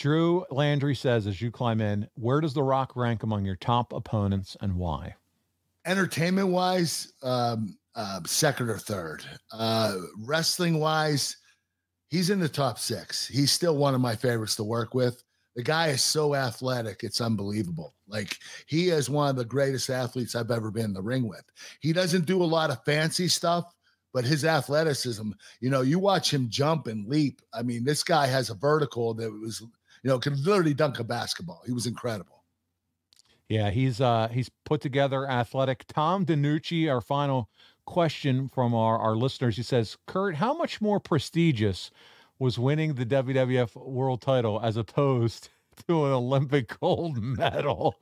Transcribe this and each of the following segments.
Drew Landry says, as you climb in, where does The Rock rank among your top opponents and why? Entertainment wise, second or third. Wrestling wise, he's in the top six. He's still one of my favorites to work with. The guy is so athletic, it's unbelievable. Like, he is one of the greatest athletes I've ever been in the ring with. He doesn't do a lot of fancy stuff, but his athleticism, you know, you watch him jump and leap. I mean, this guy has a vertical that was, you know, could literally dunk a basketball. He was incredible. Yeah, he's put together, athletic. Tom DiNucci, our final question from our listeners. He says, Kurt, how much more prestigious was winning the WWF world title as opposed to an Olympic gold medal?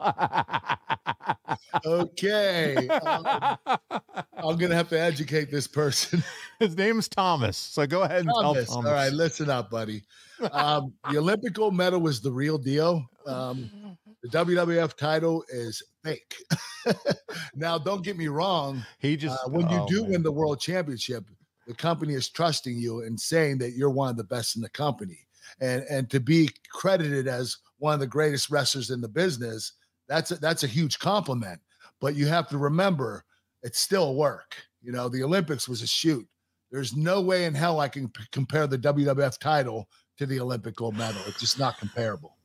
Okay. I'm going to have to educate this person. His name is Thomas. So go ahead and tell Thomas. All right, listen up, buddy. The Olympic gold medal was the real deal. The WWF title is fake. Now, don't get me wrong. He just, when you do win the world championship, the company is trusting you and saying that you're one of the best in the company, and to be credited as one of the greatest wrestlers in the business, that's a huge compliment. But you have to remember, it's still work. You know, the Olympics was a shoot. There's no way in hell I can compare the WWF title to the Olympic gold medal. It's just not comparable.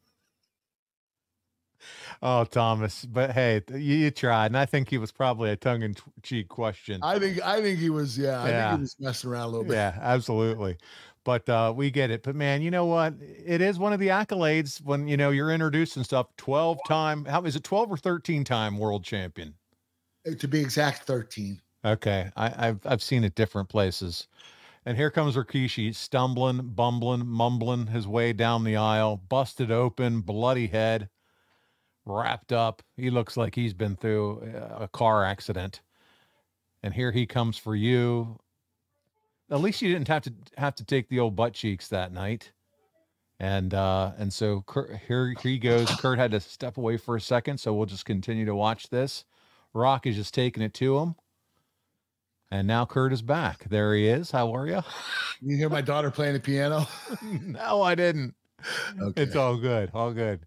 Oh, Thomas, but hey, you tried, and I think he was probably a tongue-in-cheek question. I think he was, yeah. I think he was messing around a little bit. Yeah, absolutely. But we get it. But man, you know what? It is one of the accolades when, you know, you're introduced and stuff. 12-time, how is it? 12 or 13-time world champion? To be exact, 13. Okay, I've seen it different places. And here comes Rikishi, stumbling, bumbling, mumbling his way down the aisle, busted open, bloody head. Wrapped up. He looks like he's been through a car accident. And here he comes for you. At least you didn't have to take the old butt cheeks that night. And so Kurt, here he goes. Kurt had to step away for a second, so we'll just continue to watch this. Rock is just taking it to him. And now Kurt is back. There he is. How are you? You hear my daughter playing the piano? No, I didn't. Okay. It's all good. All good.